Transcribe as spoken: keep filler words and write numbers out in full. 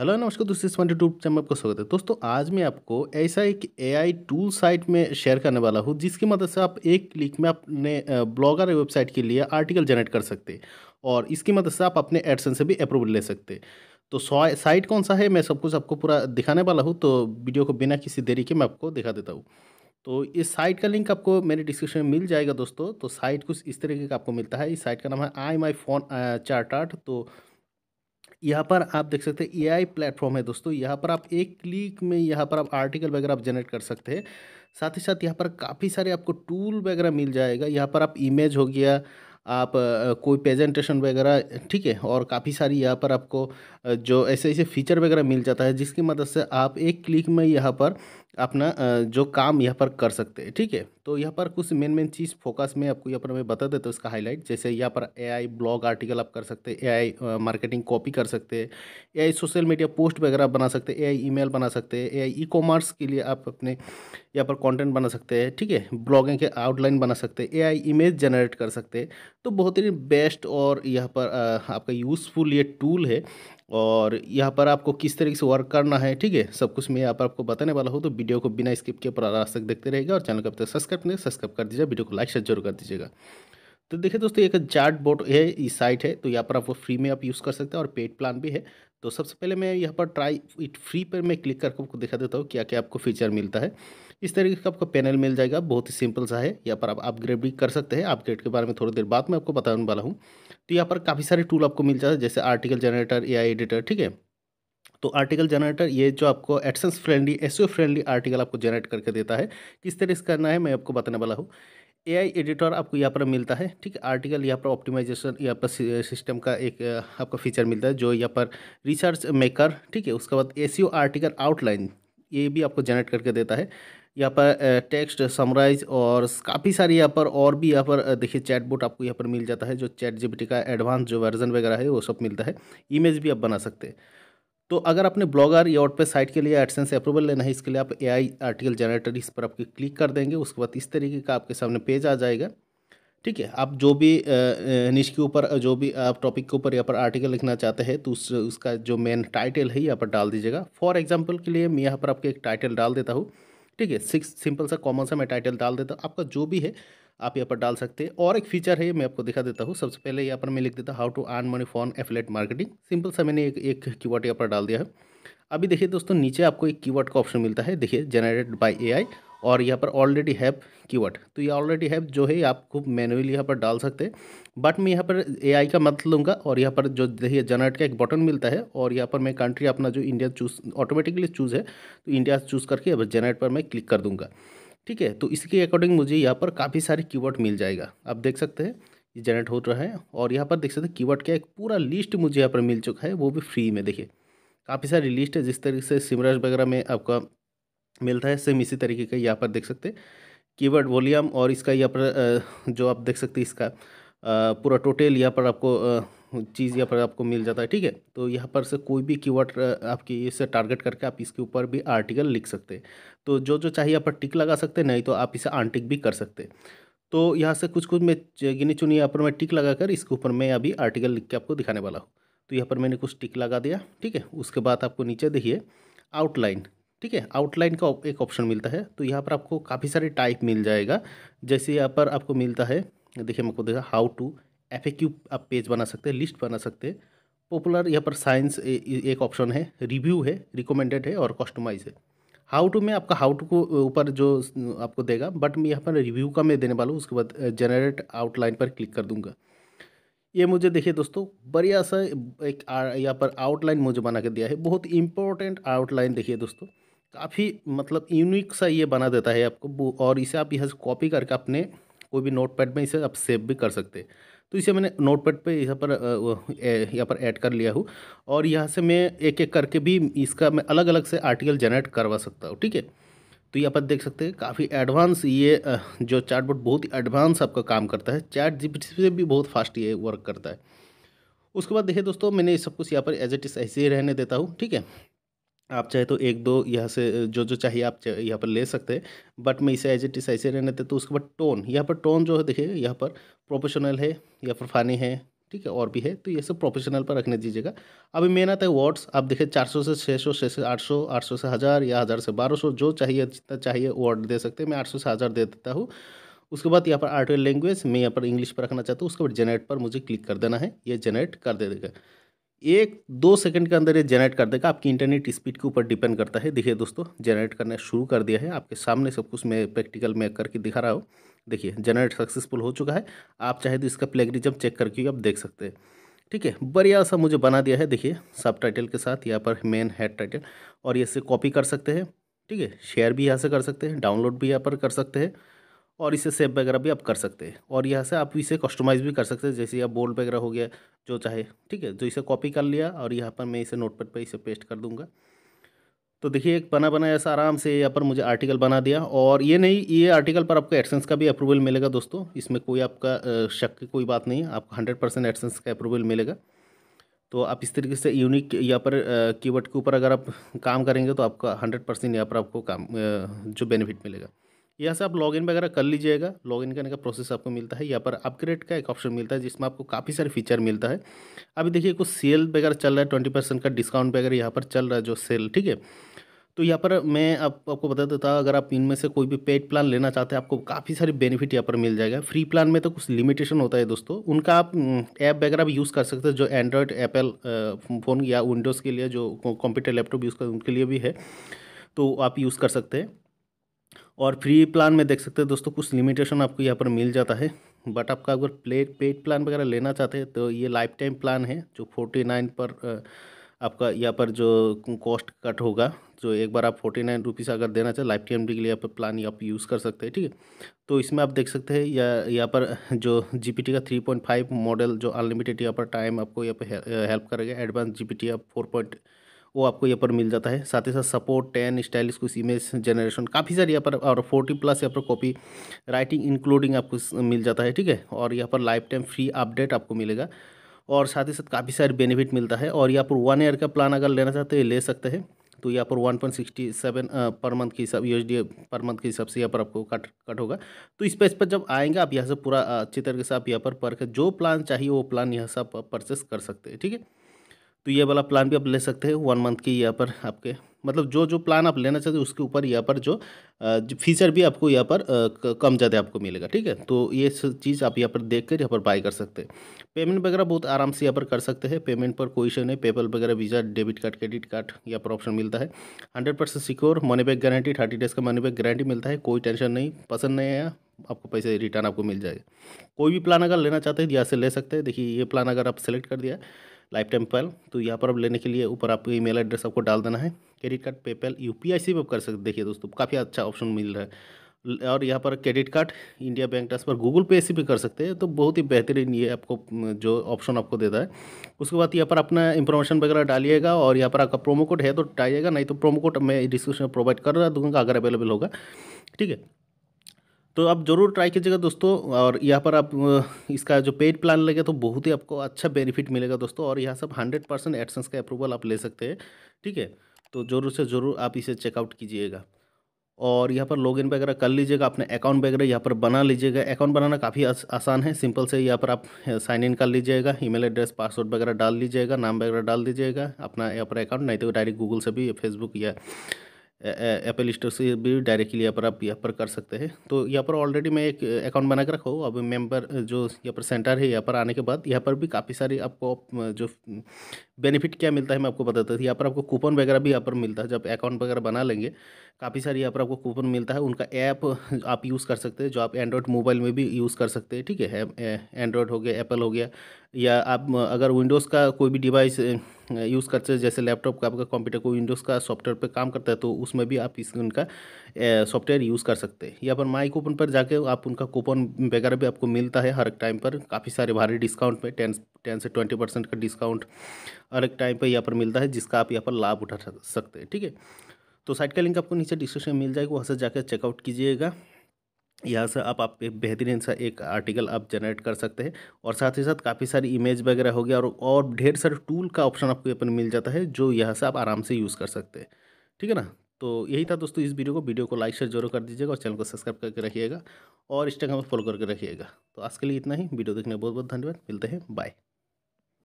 Hello नमस्कार दोस्तों, इस वन यूट्यूब चैनल में आपका स्वागत है। दोस्तों आज मैं आपको ऐसा एक एआई टूल साइट में शेयर करने वाला हूँ जिसकी मदद से आप एक क्लिक में अपने ब्लॉगर वेबसाइट के लिए आर्टिकल जनरेट कर सकते हैं और इसकी मदद से आप अपने एडसेंस से भी अप्रूवल ले सकते हैं। तो साइट कौन सा है मैं सब कुछ आपको पूरा दिखाने वाला हूँ, तो वीडियो को बिना किसी देरी के मैं आपको दिखा देता हूँ। तो इस साइट का लिंक आपको मेरे डिस्क्रिप्शन में मिल जाएगा दोस्तों। तो साइट कुछ इस तरीके का आपको मिलता है। इस साइट का नाम है I my phone chart art. तो यहाँ पर आप देख सकते हैं एआई प्लेटफॉर्म है दोस्तों। यहाँ पर आप एक क्लिक में यहाँ पर आप आर्टिकल वगैरह आप जनरेट कर सकते हैं। साथ ही साथ यहाँ पर काफ़ी सारे आपको टूल वगैरह मिल जाएगा। यहाँ पर आप इमेज हो गया, आप कोई प्रेजेंटेशन वगैरह, ठीक है, और काफ़ी सारी यहाँ पर आपको जो ऐसे ऐसे फीचर वगैरह मिल जाता है जिसकी मदद से आप एक क्लिक में यहाँ पर अपना जो काम यहाँ पर कर सकते हैं, ठीक है। तो यहाँ पर कुछ मेन मेन चीज़ फोकस में आपको यहाँ पर मैं बता देता हूँ इसका हाईलाइट। जैसे यहाँ पर एआई ब्लॉग आर्टिकल आप कर सकते हैं, एआई मार्केटिंग कॉपी कर सकते हैं, एआई सोशल मीडिया पोस्ट वगैरह बना सकते हैं, एआई ईमेल बना सकते हैं, एआई ई कॉमर्स के लिए आप अपने यहाँ पर कॉन्टेंट बना सकते हैं, ठीक है, ब्लॉगिंग के आउटलाइन बना सकते हैं, एआई इमेज जनरेट कर सकते हैं। तो बहुत ही बेस्ट और यहाँ पर आपका यूज़फुल ये टूल है और यहाँ पर आपको किस तरीके से वर्क करना है, ठीक है, सब कुछ मैं यहाँ पर आपको बताने वाला हूँ। तो वीडियो को बिना स्किप किए पूरा लास्ट तक देखते रहेगा और चैनल को अब तक सब्सक्राइब नहीं सब्सक्राइब कर दीजिएगा, वीडियो को लाइक शेयर जरूर कर दीजिएगा। तो देखिए दोस्तों, एक चार्ट बोर्ड है, ये साइट है। तो यहाँ पर आपको फ्री में आप यूज़ कर सकते हैं और पेड प्लान भी है। तो सबसे पहले मैं यहाँ पर ट्राई इट फ्री पर मैं क्लिक करके आपको दिखा देता हूँ क्या क्या आपको फीचर मिलता है। इस तरीके का आपको पैनल मिल जाएगा, बहुत ही सिंपल सा है। यहाँ पर आप अपग्रेड भी कर सकते हैं, अपग्रेड के बारे में थोड़ी देर बाद मैं आपको बताने वाला हूँ। तो यहाँ पर काफ़ी सारे टूल आपको मिल जाता है जैसे आर्टिकल जनरेटर, एआई एडिटर, ठीक है। तो आर्टिकल जनरेटर ये जो आपको AdSense friendly, SEO friendly article आपको जनरेट करके देता है। किस तरह से करना है मैं आपको बताने वाला हूँ। एआई एडिटर आपको यहाँ पर मिलता है, ठीक है। आर्टिकल यहाँ पर ऑप्टिमाइजेशन, यहाँ पर सिस्टम का एक आपको फीचर मिलता है जो यहाँ पर रिसर्च मेकर, ठीक है। उसके बाद एसईओ आर्टिकल आउटलाइन ये भी आपको जनरेट करके देता है। यहाँ पर टेक्स्ट समराइज और काफ़ी सारी यहाँ पर और भी यहाँ पर देखिए चैटबॉट आपको यहाँ पर मिल जाता है जो चैट जीपीटी का एडवांस जो वर्जन वगैरह है वो सब मिलता है। इमेज भी आप बना सकते हैं। तो अगर अपने ब्लॉगर या वर्डप्रेस साइट के लिए एडसेंस अप्रूवल लेना है, इसके लिए आप एआई आर्टिकल जनरेटर इस पर आपके क्लिक कर देंगे। उसके बाद इस तरीके का आपके सामने पेज आ जाएगा, ठीक है। आप जो भी निश के ऊपर, जो भी आप टॉपिक के ऊपर यहाँ पर आर्टिकल लिखना चाहते हैं तो उस उसका जो मेन टाइटल है यहाँ पर डाल दीजिएगा। फॉर एग्जाम्पल के लिए मैं यहाँ पर आपके एक टाइटल डाल देता हूँ, ठीक है। सिक्स सिंपल सा कॉमन सा मैं टाइटल डाल देता हूँ, आपका जो भी है आप यहाँ पर डाल सकते हैं। और एक फीचर है मैं आपको दिखा देता हूँ। सबसे पहले यहाँ पर मैं लिख देता हूँ how to earn money from affiliate marketing. Simple सा मैंने एक एक कीवर्ड यहाँ पर डाल दिया है। अभी देखिए दोस्तों, नीचे आपको एक कीवर्ड का ऑप्शन मिलता है, देखिए जनरेटेड बाय एआई, और यहाँ पर ऑलरेडी हैव कीवर्ड। तो ये ऑलरेडी हैव जो है आप खूब मैनुअली यहाँ पर डाल सकते हैं, बट मैं यहाँ पर एआई का मत लूँगा। और यहाँ पर जो देखिए जनरेट का एक बटन मिलता है और यहाँ पर मैं कंट्री अपना जो इंडिया चूज ऑटोमेटिकली चूज़ है, तो इंडिया चूज़ करके अब जनरेट पर मैं क्लिक कर दूँगा, ठीक है। तो इसके अकॉर्डिंग मुझे यहाँ पर काफ़ी सारे कीवर्ड मिल जाएगा। आप देख सकते हैं ये जनरेट हो रहा है और यहाँ पर देख सकते हैं कीवर्ड का एक पूरा लिस्ट मुझे यहाँ पर मिल चुका है, वो भी फ्री में। देखिए काफ़ी सारी लिस्ट है, जिस तरीके से सिमराज वगैरह में आपका मिलता है सेम इसी तरीके का यहाँ पर देख सकते हैं कीवर्ड वॉल्यूम। और इसका यहाँ पर जो आप देख सकते हैं इसका पूरा टोटल यहाँ पर आपको चीज़ यहाँ पर आपको मिल जाता है, ठीक है। तो यहाँ पर से कोई भी कीवर्ड आपकी इसे टारगेट करके आप इसके ऊपर भी आर्टिकल लिख सकते हैं। तो जो जो चाहिए यहाँ पर टिक लगा सकते हैं, नहीं तो आप इसे अनटिक भी कर सकते हैं। तो यहाँ से कुछ कुछ मैं गिनी चुनी यहाँ पर मैं टिक लगाकर इसके ऊपर मैं अभी आर्टिकल लिख के आपको दिखाने वाला हूँ। तो यहाँ पर मैंने कुछ टिक लगा दिया, ठीक है। उसके बाद आपको नीचे देखिए आउटलाइन, ठीक है, आउटलाइन का एक ऑप्शन मिलता है। तो यहाँ पर आपको काफ़ी सारे टाइप मिल जाएगा। जैसे यहाँ पर आपको मिलता है, देखिए मैं आपको देखा हाउ टू, एफएक्यू आप पेज बना सकते हैं, लिस्ट बना सकते हैं, पॉपुलर, यहाँ पर साइंस एक ऑप्शन है, रिव्यू है, रिकमेंडेड है और कस्टमाइज है। हाउ टू में आपका हाउ टू को ऊपर जो आपको देगा, बट मैं यहाँ पर रिव्यू का मैं देने वाला हूँ। उसके बाद जनरेट आउटलाइन पर क्लिक कर दूँगा। ये मुझे देखिए दोस्तों बढ़िया सा एक यहाँ पर आउटलाइन मुझे बना के दिया है, बहुत इंपॉर्टेंट आउटलाइन। देखिए दोस्तों काफ़ी मतलब यूनिक सा ये बना देता है आपको, और इसे आप यहाँ से कॉपी करके अपने कोई भी नोटपैड में इसे आप सेव भी कर सकते हैं। तो इसे मैंने नोटपैड पे यहाँ पर यहाँ पर ऐड कर लिया हूँ और यहाँ से मैं एक एक करके भी इसका मैं अलग अलग से आर्टिकल जनरेट करवा सकता हूँ, ठीक है। तो यहाँ पर देख सकते हैं काफ़ी एडवांस ये जो चैटबॉट बहुत ही एडवांस आपका काम करता है, चैट जीपीटी से भी बहुत फास्ट ये वर्क करता है। उसके बाद देखिए दोस्तों, मैंने सब कुछ यहाँ पर एज इट इज ऐसे ही रहने देता हूँ, ठीक है। आप चाहे तो एक दो यहाँ से जो जो चाहिए आप चाहिए यहाँ पर ले सकते हैं, बट मैं इसे एज इट इज ऐसे रहने देता हूँ। उसके बाद टोन, यहाँ पर टोन जो है देखिए यहाँ पर प्रोफेशनल है, यहाँ पर फ़ानी है, ठीक है, और भी है, तो ये सब प्रोफेशनल पर रखने दीजिएगा। अभी मेहनत है वर्ड्स, आप देखें चार सौ से छः सौ, छः से आठ सौ, आठ सौ से हज़ार या हज़ार से बारह सौ, जो चाहिए जितना चाहिए वर्ड दे सकते हैं। मैं आठ सौ से हज़ार दे देता हूँ। उसके बाद यहाँ पर आर्टिकल लैंग्वेज मैं यहाँ पर इंग्लिश पर रखना चाहता हूँ। उसके बाद जनरेट पर मुझे क्लिक कर देना है, ये जनरेट कर दे देगा। एक दो सेकंड के अंदर ये जनरेट कर देगा। आपकी इंटरनेट स्पीड के ऊपर डिपेंड करता है। देखिए दोस्तों, जनरेट करना शुरू कर दिया है, आपके सामने सब कुछ मैं प्रैक्टिकल में करके दिखा रहा हूँ। देखिए जनरेट सक्सेसफुल हो चुका है। आप चाहे तो इसका प्लेगरिज्म चेक करके आप देख सकते हैं। ठीक है, बढ़िया सा मुझे बना दिया है। देखिए सब टाइटल के साथ यहाँ पर मेन हेड टाइटल, और इसे कॉपी कर सकते हैं। ठीक है, शेयर भी यहाँ से कर सकते हैं, डाउनलोड भी यहाँ पर कर सकते हैं, और इसे सेव वगैरह भी आप कर सकते हैं। और यहाँ से आप इसे कस्टमाइज़ भी कर सकते हैं, जैसे आप बोल्ड वगैरह हो गया जो चाहे। ठीक है, जो इसे कॉपी कर लिया और यहाँ पर मैं इसे नोटपैड पे इसे पेस्ट कर दूंगा। तो देखिए एक बना बना ऐसा आराम से यहाँ पर मुझे आर्टिकल बना दिया। और ये नहीं, ये आर्टिकल पर आपको एडसेंस का भी अप्रूवल मिलेगा दोस्तों। इसमें कोई आपका शक की कोई बात नहीं है, आपको हंड्रेड परसेंट एडसेंस का अप्रूवल मिलेगा। तो आप इस तरीके से यूनिक यहाँ पर कीवर्ड के ऊपर अगर आप काम करेंगे तो आपका हंड्रेड परसेंट यहाँ पर आपको काम जो बेनिफिट मिलेगा। यहाँ से आप लॉगिन वगैरह कर लीजिएगा। लॉगिन करने का प्रोसेस आपको मिलता है। यहाँ पर अपग्रेड का एक ऑप्शन मिलता है, जिसमें आपको काफ़ी सारे फीचर मिलता है। अभी देखिए कुछ सेल वगैरह चल रहा है, ट्वेंटी परसेंट का डिस्काउंट वगैरह यहाँ पर चल रहा है जो सेल। ठीक है, तो यहाँ पर मैं आप, आपको बता देता हूँ, अगर आप इनमें से कोई भी पेड प्लान लेना चाहते हैं आपको काफ़ी सारे बेनिफिट यहाँ पर मिल जाएगा। फ्री प्लान में तो कुछ लिमिटेशन होता है दोस्तों, उनका आप ऐप वगैरह भी यूज़ कर सकते हैं, जो एंड्रॉयड एप्पल फ़ोन या विंडोज़ के लिए जो कंप्यूटर लैपटॉप यूज़ कर उनके लिए भी है, तो आप यूज़ कर सकते हैं। और फ्री प्लान में देख सकते हैं दोस्तों कुछ लिमिटेशन आपको यहाँ पर मिल जाता है। बट आपका अगर प्ले पेड प्लान वगैरह लेना चाहते हैं तो ये लाइफ टाइम प्लान है, जो फोर्टी नाइन पर आपका यहाँ पर जो कॉस्ट कट होगा, जो एक बार आप फोर्टी नाइन रुपीज़ अगर देना चाहे लाइफ टाइम के लिए यहाँ पर प्लान आप यूज़ कर सकते हैं। ठीक है, तो इसमें आप देख सकते हैं या यहाँ पर जो जी पी टी का थ्री पॉइंट फाइव मॉडल जो अनलिमिटेड यहाँ पर टाइम आपको यहाँ पर हेल्प करेगा। एडवांस जी पी टी आप फोर पॉइंट वो आपको यहाँ पर मिल जाता है। साथ ही साथ सपोर्ट टेन स्टाइलिश कुछ इमेज जनरेशन काफ़ी सारे यहाँ पर, और फोर्टी प्लस यहाँ पर कॉपी राइटिंग इंक्लूडिंग आपको मिल जाता है। ठीक है, और यहाँ पर लाइफ टाइम फ्री अपडेट आपको मिलेगा, और साथ ही साथ काफ़ी सारे बेनिफिट मिलता है। और यहाँ पर वन ईयर का प्लान अगर लेना चाहते हैं ले सकते हैं। तो यहाँ पर वन पॉइंट सिक्सटी सेवन पर मंथ के हिसाब यूएसडी पर मंथ के हिसाब से यहाँ पर आपको कट कट होगा। तो इस पेज पर जब आएंगे आप यहाँ से पूरा अच्छी तरीके से आप यहाँ पर पर जो प्लान चाहिए वो प्लान यहाँ से आप परचेस कर सकते हैं। ठीक है, तो ये वाला प्लान भी आप ले सकते हैं वन मंथ की। यहाँ पर आपके मतलब जो जो प्लान आप लेना चाहते हैं उसके ऊपर यहाँ पर जो फीचर भी आपको यहाँ पर कम ज़्यादा आपको मिलेगा। ठीक है, तो ये चीज़ आप यहाँ पर देख कर यहाँ पर बाय कर सकते हैं। पेमेंट वगैरह बहुत आराम से यहाँ पर कर सकते हैं। पेमेंट पर कोई इशू नहीं, पेपल वगैरह Visa debit card credit card यहाँ पर ऑप्शन मिलता है। Hundred percent secure, money back guarantee, thirty days का मनी बैक गारंटी मिलता है। कोई टेंशन नहीं, पसंद नहीं आया आपको पैसे रिटर्न आपको मिल जाएगा। कोई भी प्लान अगर लेना चाहते हैं यहाँ से ले सकते हैं। देखिए ये प्लान अगर आप सेलेक्ट कर दिया लाइफ टाइम प्लान, तो यहाँ पर आप लेने के लिए ऊपर आपको ईमेल एड्रेस आपको डाल देना है। क्रेडिट कार्ड पेपैल यूपीआई से भी आप कर सकते। देखिए दोस्तों काफ़ी अच्छा ऑप्शन मिल रहा है। और यहाँ पर credit card India bank transfer Google Pay से भी कर सकते हैं। तो बहुत ही बेहतरीन ये आपको जो ऑप्शन आपको देता है। उसके बाद यहाँ पर अपना इंफॉर्मेशन वगैरह डालिएगा, और यहाँ पर आपका प्रोमो कोड है तो डालिएगा, नहीं तो प्रोमो कोड मैं डिस्क्रिप्शन में प्रोवाइड कर रहा दूँगा अगर अवेलेबल होगा। ठीक है, तो आप ज़रूर ट्राई कीजिएगा दोस्तों। और यहाँ पर आप इसका जो पेड प्लान लेंगे तो बहुत ही आपको अच्छा बेनिफिट मिलेगा दोस्तों। और यहाँ सब हंड्रेड परसेंट एडसेंस का अप्रूवल आप ले सकते हैं। ठीक है, तो ज़रूर से ज़रूर आप इसे चेकआउट कीजिएगा। और यहाँ पर लॉगिन वगैरह कर लीजिएगा, अपने अकाउंट वगैरह यहाँ पर बना लीजिएगा। अकाउंट बनाना काफ़ी आसान है, सिंपल से यहाँ पर आप साइन इन कर लीजिएगा, ईमेल एड्रेस पासवर्ड वगैरह डाल लीजिएगा, नाम वगैरह डाल दीजिएगा अपना यहाँ पर अकाउंट, नहीं तो डायरेक्ट गूगल से भी फेसबुक या एप्पल स्टोर से भी डायरेक्टली यहाँ पर आप यहाँ पर कर सकते हैं। तो यहाँ पर ऑलरेडी मैं एक अकाउंट बना के रखा हूँ। अब मेंबर जो यहाँ पर सेंटर है यहाँ पर आने के बाद यहाँ पर भी काफ़ी सारी आपको जो बेनिफिट क्या मिलता है मैं आपको बताता हूँ। यहाँ पर आपको कूपन वगैरह भी यहाँ पर मिलता है। जब अकाउंट वगैरह बना लेंगे काफ़ी सारी यहाँ पर आपको कूपन मिलता है। उनका ऐप आप यूज़ कर सकते हैं, जो आप एंड्रॉयड मोबाइल में भी यूज़ कर सकते हैं। ठीक है, एंड्रॉयड हो गया, एप्पल हो गया, या आप अगर विंडोज़ का कोई भी डिवाइस यूज़ करते हैं, जैसे लैपटॉप का आपका कंप्यूटर को विंडोज़ का सॉफ्टवेयर पे काम करता है तो उसमें भी आप इस उनका सॉफ्टवेयर यूज़ कर सकते हैं। या पर माई कूपन पर जाके आप उनका कूपन वगैरह भी आपको मिलता है हर एक टाइम पर, काफ़ी सारे भारी डिस्काउंट में टेन टेन से ट्वेंटी परसेंट का डिस्काउंट हर एक टाइम पर यहाँ पर मिलता है, जिसका आप यहाँ पर लाभ उठा सकते हैं। ठीक है, तो साइट का लिंक आपको नीचे डिस्क्रिप्शन में मिल जाएगा, वहाँ से जाकर चेकआउट कीजिएगा। यहाँ से आप आप बेहतरीन सा एक आर्टिकल आप जनरेट कर सकते हैं। और साथ ही साथ काफ़ी सारी इमेज वगैरह हो गया, और और ढेर सारे टूल का ऑप्शन आपको यहाँ पर मिल जाता है, जो यहाँ से आप आराम से यूज़ कर सकते हैं। ठीक है ना, तो यही था दोस्तों इस वीडियो को। वीडियो को लाइक शेयर जरूर कर दीजिएगा, और चैनल को सब्सक्राइब करके रखिएगा, और इंस्टाग्राम पर फॉलो करके रखिएगा। तो आज के लिए इतना ही। वीडियो देखने बहुत बहुत धन्यवाद। मिलते हैं, बाय।